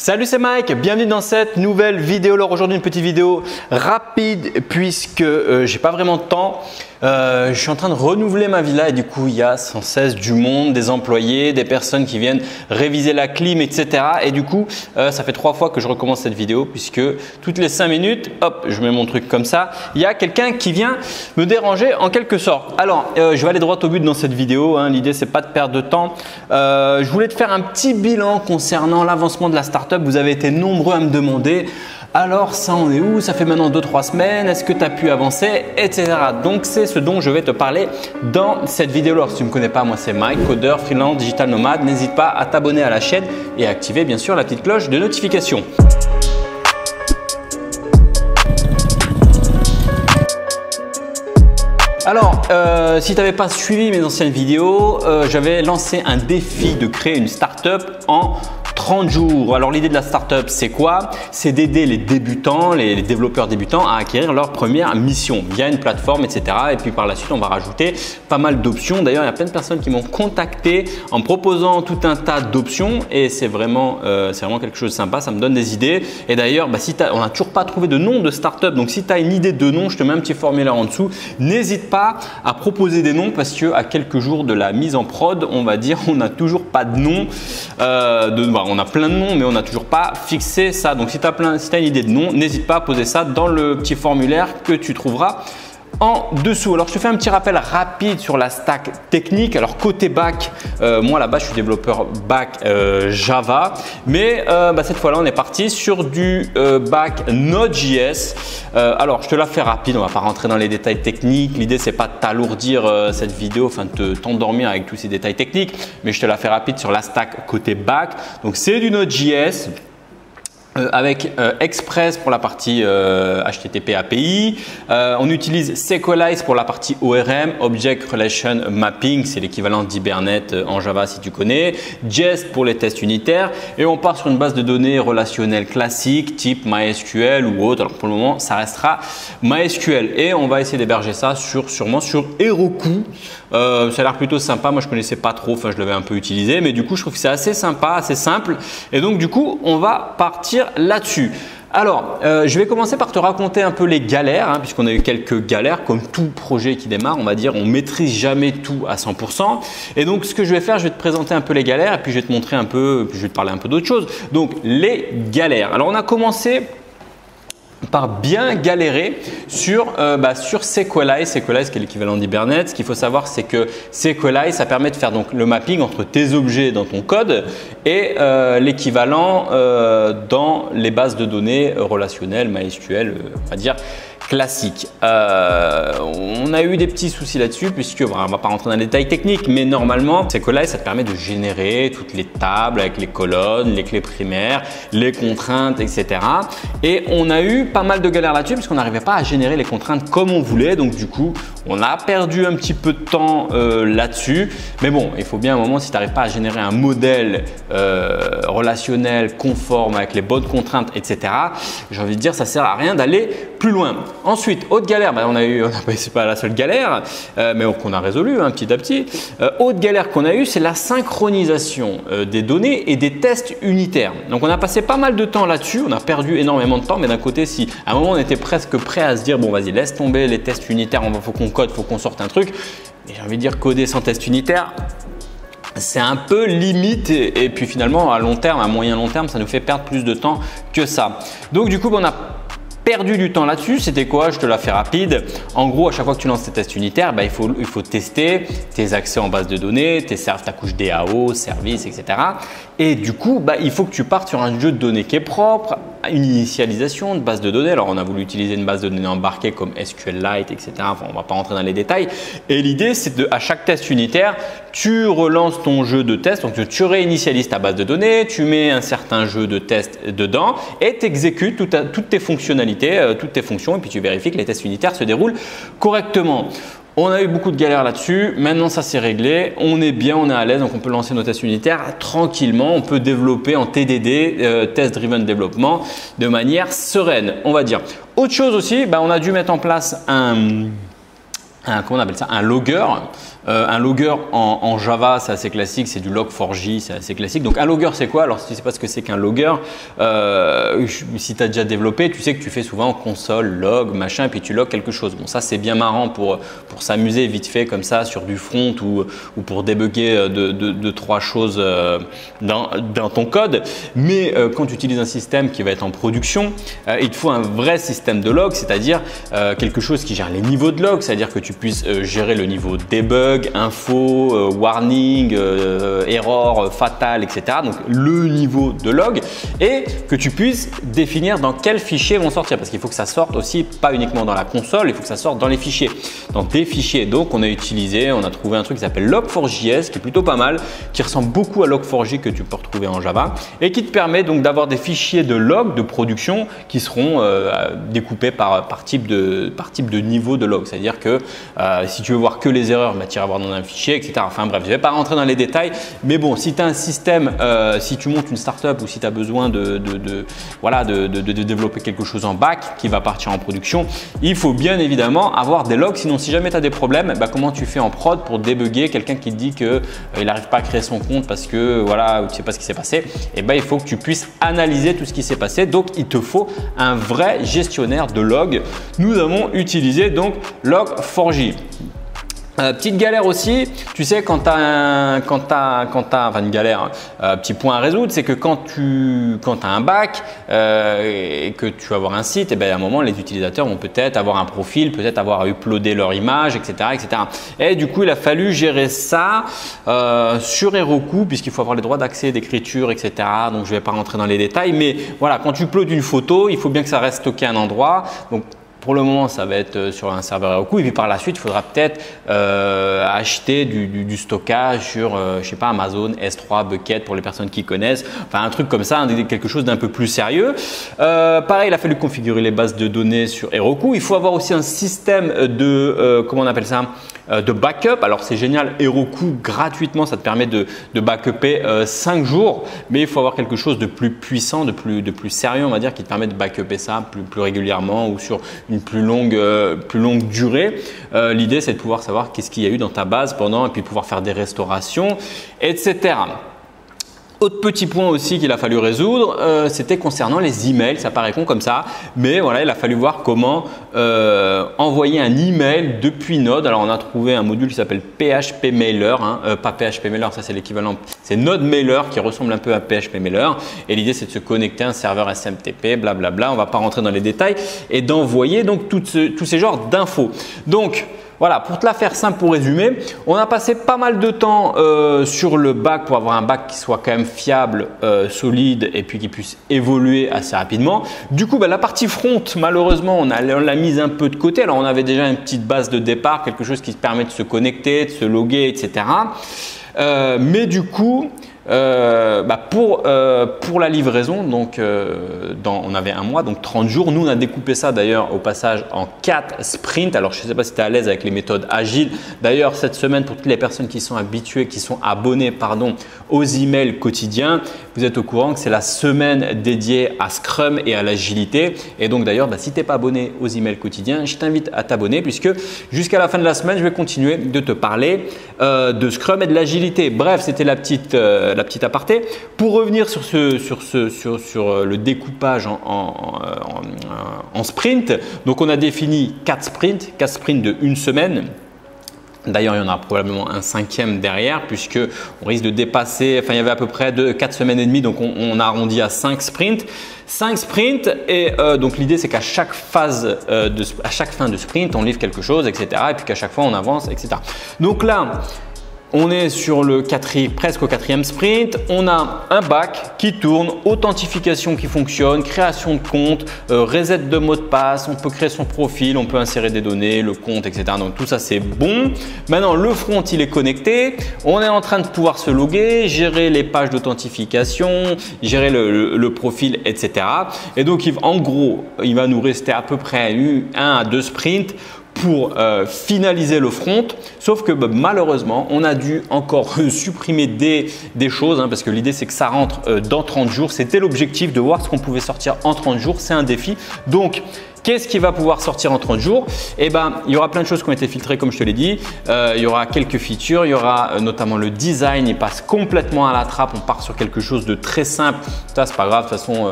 Salut, c'est Mike, bienvenue dans cette nouvelle vidéo. Alors aujourd'hui une petite vidéo rapide puisque j'ai pas vraiment de temps. Je suis en train de renouveler ma villa et du coup il y a sans cesse du monde, des employés, des personnes qui viennent réviser la clim, etc. Et du coup ça fait 3 fois que je recommence cette vidéo puisque toutes les 5 minutes, hop, je mets mon truc comme ça. Il y a quelqu'un qui vient me déranger en quelque sorte. Alors je vais aller droit au but dans cette vidéo, hein. L'idée c'est pas de perdre de temps. Je voulais te faire un petit bilan concernant l'avancement de la startup. Vous avez été nombreux à me demander alors ça en est où, ça fait maintenant 2-3 semaines, est-ce que tu as pu avancer, etc. Donc c'est ce dont je vais te parler dans cette vidéo. Alors si tu ne me connais pas, moi c'est Mike Codeur, freelance, digital nomade. N'hésite pas à t'abonner à la chaîne et à activer bien sûr la petite cloche de notification. Alors, si tu n'avais pas suivi mes anciennes vidéos, j'avais lancé un défi de créer une startup en 30 jours. Alors l'idée de la startup c'est quoi? C'est d'aider les débutants, les développeurs débutants à acquérir leur première mission via une plateforme, etc. Et puis par la suite on va rajouter pas mal d'options. D'ailleurs il y a plein de personnes qui m'ont contacté en proposant tout un tas d'options et c'est vraiment quelque chose de sympa, ça me donne des idées. Et d'ailleurs si on n'a toujours pas trouvé de nom de startup, donc si tu as une idée de nom, je te mets un petit formulaire en dessous. N'hésite pas à proposer des noms parce que à quelques jours de la mise en prod, on va dire, on n'a toujours pas de nom. On a plein de noms mais on n'a toujours pas fixé ça. Donc si tu as une idée de nom, n'hésite pas à poser ça dans le petit formulaire que tu trouveras en dessous. Alors je te fais un petit rappel rapide sur la stack technique. Alors côté back, moi là-bas je suis développeur back Java, mais cette fois-là on est parti sur du back Node.js. Alors je te la fais rapide, on va pas rentrer dans les détails techniques. L'idée c'est pas de t'alourdir cette vidéo, enfin de t'endormir avec tous ces détails techniques, mais je te la fais rapide sur la stack côté back. Donc c'est du Node.js. Avec Express pour la partie HTTP API. On utilise Sequelize pour la partie ORM, Object Relation Mapping, c'est l'équivalent d'Hibernate en Java si tu connais. Jest pour les tests unitaires. Et on part sur une base de données relationnelle classique type MySQL ou autre. Alors pour le moment, ça restera MySQL. Et on va essayer d'héberger ça sûrement sur Heroku. Ça a l'air plutôt sympa. Moi, je ne connaissais pas trop. Enfin, je l'avais un peu utilisé. Mais du coup, je trouve que c'est assez sympa, assez simple. Et donc, du coup, on va partir là-dessus. Alors, je vais commencer par te raconter un peu les galères, hein, puisqu'on a eu quelques galères, comme tout projet qui démarre, on va dire, on maîtrise jamais tout à 100%. Et donc, ce que je vais faire, je vais te présenter un peu les galères, et puis je vais te montrer un peu, puis je vais te parler un peu d'autre chose. Donc, les galères. Alors, on a commencé par bien galérer sur Sequelize. Sequelize qui est l'équivalent d'Hibernate. Ce qu'il faut savoir c'est que Sequelize, ça permet de faire donc le mapping entre tes objets dans ton code et l'équivalent dans les bases de données relationnelles, MySQL, on va dire classique. On a eu des petits soucis là-dessus puisque on ne va pas rentrer dans les détails techniques, mais normalement Sequelize, ça te permet de générer toutes les tables avec les colonnes, les clés primaires, les contraintes, etc. Et on a eu pas mal de galères là-dessus puisqu'on n'arrivait pas à générer les contraintes comme on voulait. Donc du coup, on a perdu un petit peu de temps là-dessus. Mais bon, il faut bien un moment, si tu n'arrives pas à générer un modèle relationnel conforme avec les bonnes contraintes, etc., j'ai envie de dire, ça sert à rien d'aller plus loin. Ensuite, autre galère, c'est pas la seule galère, mais qu'on a résolue hein, petit à petit. Autre galère qu'on a eue, c'est la synchronisation des données et des tests unitaires. Donc on a passé pas mal de temps là-dessus, on a perdu énormément de temps, mais d'un côté, si à un moment on était presque prêt à se dire bon vas-y laisse tomber les tests unitaires, faut qu'on code, faut qu'on sorte un truc, et j'ai envie de dire coder sans test unitaire, c'est un peu limite et puis finalement à long terme, à moyen long terme, ça nous fait perdre plus de temps que ça. Donc du coup, on a perdu du temps là-dessus. C'était quoi? Je te la fais rapide. En gros, à chaque fois que tu lances tes tests unitaires, il faut tester tes accès en base de données, ta couche DAO, service, etc. Et du coup, il faut que tu partes sur un jeu de données qui est propre, une initialisation de base de données. Alors, on a voulu utiliser une base de données embarquée comme SQLite, etc. Enfin, on ne va pas rentrer dans les détails. Et l'idée, c'est à chaque test unitaire, tu relances ton jeu de test. Donc, tu réinitialises ta base de données, tu mets un certain jeu de test dedans et tu exécutes toutes tes fonctionnalités, toutes tes fonctions, et puis tu vérifies que les tests unitaires se déroulent correctement. On a eu beaucoup de galères là-dessus. Maintenant, ça s'est réglé. On est bien, on est à l'aise, donc on peut lancer nos tests unitaires tranquillement. On peut développer en TDD, Test Driven Development, de manière sereine, on va dire. Autre chose aussi, on a dû mettre en place un logger Un logger en Java, c'est assez classique, c'est du log4j, c'est assez classique. Donc un logger, c'est quoi? Alors si tu ne sais pas ce que c'est qu'un logger, si tu as déjà développé, tu sais que tu fais souvent console, log, machin, et puis tu logs quelque chose. Bon, ça c'est bien marrant pour s'amuser vite fait comme ça sur du front ou pour débugger deux, trois choses dans ton code. Mais quand tu utilises un système qui va être en production, il te faut un vrai système de log, c'est-à-dire quelque chose qui gère les niveaux de log, c'est-à-dire que tu puisses gérer le niveau debug, info, warning, erreur, fatale, etc. Donc le niveau de log, et que tu puisses définir dans quels fichiers vont sortir, parce qu'il faut que ça sorte aussi pas uniquement dans la console, il faut que ça sorte dans les fichiers, dans tes fichiers. Donc on a trouvé un truc qui s'appelle log4js, qui est plutôt pas mal, qui ressemble beaucoup à log4j que tu peux retrouver en Java et qui te permet donc d'avoir des fichiers de log de production qui seront découpés par type de niveau de log, c'est à dire que si tu veux voir que les erreurs, tu iras voir dans un fichier, etc. Enfin bref, je ne vais pas rentrer dans les détails, mais bon, si tu as un système, si tu montes une startup ou si tu as besoin de développer quelque chose en back qui va partir en production, il faut bien évidemment avoir des logs, sinon si jamais tu as des problèmes, bah, comment tu fais en prod pour débugger quelqu'un qui te dit qu'il n'arrive pas à créer son compte parce que voilà, tu ne sais pas ce qui s'est passé, et bah, il faut que tu puisses analyser tout ce qui s'est passé. Donc il te faut un vrai gestionnaire de logs. Nous avons utilisé donc log4j. Petite galère aussi, tu sais, quand tu as une galère, petit point à résoudre, c'est que quand tu as un bac et que tu vas avoir un site, et bien à un moment, les utilisateurs vont peut-être avoir un profil, peut-être avoir uploadé leur image, etc., etc. Et du coup, il a fallu gérer ça sur Heroku, puisqu'il faut avoir les droits d'accès, d'écriture, etc. Donc, je ne vais pas rentrer dans les détails, mais voilà, quand tu uploades une photo, il faut bien que ça reste stocké à un endroit. Donc, pour le moment, ça va être sur un serveur Heroku, et puis par la suite, il faudra peut-être acheter du stockage sur, je sais pas, Amazon S3 Bucket pour les personnes qui connaissent, enfin un truc comme ça, quelque chose d'un peu plus sérieux. Pareil, il a fallu configurer les bases de données sur Heroku. Il faut avoir aussi un système de, comment on appelle ça, de backup. Alors c'est génial, Heroku gratuitement, ça te permet de backuper 5 jours, mais il faut avoir quelque chose de plus puissant, de plus sérieux, on va dire, qui te permet de backuper ça plus régulièrement ou sur une plus longue durée. L'idée, c'est de pouvoir savoir qu'est-ce qu'il y a eu dans ta base pendant, et puis pouvoir faire des restaurations, etc. Autre petit point aussi qu'il a fallu résoudre, c'était concernant les emails. Ça paraît con comme ça, mais voilà, il a fallu voir comment envoyer un email depuis Node. Alors on a trouvé un module qui s'appelle PHP Mailer, hein. Pas PHP Mailer, ça c'est l'équivalent, c'est Node Mailer qui ressemble un peu à PHP Mailer. Et l'idée, c'est de se connecter à un serveur SMTP, blablabla. On va pas rentrer dans les détails, et d'envoyer donc tous ces genres d'infos. Donc voilà, pour te la faire simple, pour résumer, on a passé pas mal de temps sur le back pour avoir un back qui soit quand même fiable, solide, et puis qui puisse évoluer assez rapidement. Du coup, ben, la partie front, malheureusement, on l'a mise un peu de côté. Alors, on avait déjà une petite base de départ, quelque chose qui te permet de se connecter, de se loguer, etc. Mais du coup… pour la livraison, donc on avait un mois, donc 30 jours. Nous, on a découpé ça d'ailleurs au passage en 4 sprints. Alors, je ne sais pas si tu es à l'aise avec les méthodes agiles. D'ailleurs, cette semaine, pour toutes les personnes qui sont habituées, qui sont abonnées, pardon, aux emails quotidiens, vous êtes au courant que c'est la semaine dédiée à Scrum et à l'agilité. Et donc d'ailleurs, si tu n'es pas abonné aux emails quotidiens, je t'invite à t'abonner, puisque jusqu'à la fin de la semaine, je vais continuer de te parler de Scrum et de l'agilité. Bref, c'était la petite aparté. Pour revenir sur le découpage en sprint, donc on a défini 4 sprints de une semaine. D'ailleurs, il y en a probablement un 5e derrière, puisque on risque de dépasser, enfin il y avait à peu près 4 semaines et demie, donc on a arrondi à 5 sprints. 5 sprints, et donc l'idée, c'est qu'à chaque phase, à chaque fin de sprint, on livre quelque chose, etc. Et puis qu'à chaque fois, on avance, etc. Donc là, on est sur le presque au quatrième sprint. On a un bac qui tourne, authentification qui fonctionne, création de compte, reset de mot de passe, on peut créer son profil, on peut insérer des données, le compte, etc. Donc tout ça, c'est bon. Maintenant, le front, il est connecté. On est en train de pouvoir se loguer, gérer les pages d'authentification, gérer le profil, etc. Et donc, en gros, il va nous rester à peu près 1 à 2 sprints pour finaliser le front, sauf que bah, malheureusement, on a dû encore supprimer des choses, hein, parce que l'idée, c'est que ça rentre dans 30 jours. C'était l'objectif, de voir ce qu'on pouvait sortir en 30 jours. C'est un défi. Donc, Qu'est-ce qui va pouvoir sortir en 30 jours? Eh ben, il y aura plein de choses qui ont été filtrées comme je te l'ai dit. Il y aura quelques features, il y aura notamment le design. Il passe complètement à la trappe. On part sur quelque chose de très simple. Ça, c'est pas grave. De toute façon,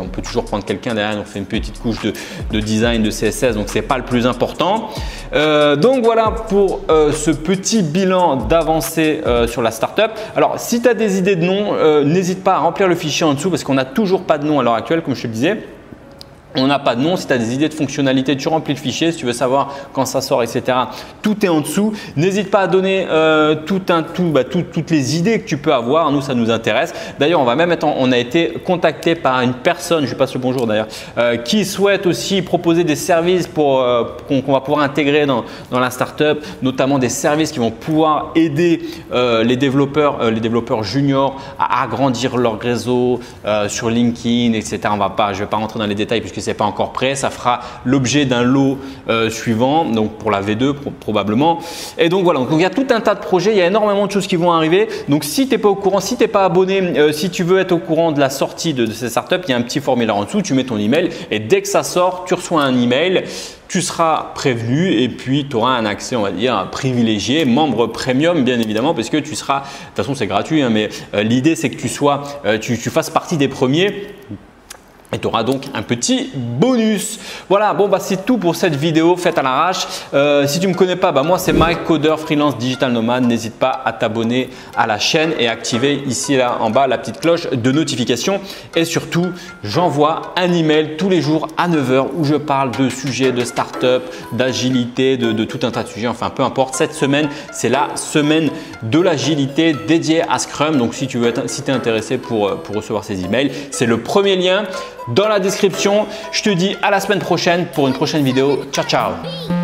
on peut toujours prendre quelqu'un derrière. On fait une petite couche de design, de CSS. Donc, c'est pas le plus important. Donc, voilà pour ce petit bilan d'avancée sur la startup. Alors, si tu as des idées de nom, n'hésite pas à remplir le fichier en dessous parce qu'on n'a toujours pas de nom à l'heure actuelle, comme je te le disais. On n'a pas de nom. Si tu as des idées de fonctionnalités, tu remplis le fichier. Si tu veux savoir quand ça sort, etc., tout est en dessous. N'hésite pas à donner toutes les idées que tu peux avoir. Nous, ça nous intéresse. D'ailleurs, on va même être on a été contacté par une personne, je passe le bonjour d'ailleurs, qui souhaite aussi proposer des services pour qu'on va pouvoir intégrer dans la startup, notamment des services qui vont pouvoir aider les développeurs juniors à agrandir leur réseau sur LinkedIn, etc. Je ne vais pas rentrer dans les détails puisque c'est pas encore prêt, ça fera l'objet d'un lot suivant, donc pour la V2 probablement. Et donc voilà, donc il y a tout un tas de projets, il y a énormément de choses qui vont arriver. Donc si tu n'es pas au courant, si tu n'es pas abonné, si tu veux être au courant de la sortie de ces startups, il y a un petit formulaire en dessous, tu mets ton email et dès que ça sort, tu reçois un email, tu seras prévenu et puis tu auras un accès, on va dire, privilégié, membre premium bien évidemment, parce que tu seras, de toute façon c'est gratuit, hein, mais l'idée c'est que tu fasses partie des premiers. Et tu auras donc un petit bonus. Voilà, bon bah c'est tout pour cette vidéo faite à l'arrache. Si tu ne me connais pas, bah moi c'est Mike Codeur, freelance digital nomade. N'hésite pas à t'abonner à la chaîne et activer ici là en bas la petite cloche de notification. Et surtout, j'envoie un email tous les jours à 9h où je parle de sujets de start-up, d'agilité, de tout un tas de sujets. Enfin, peu importe, cette semaine, c'est la semaine de l'agilité dédiée à Scrum. Donc si tu veux, si tu es intéressé pour recevoir ces emails, c'est le premier lien dans la description. Je te dis à la semaine prochaine pour une prochaine vidéo. Ciao, ciao!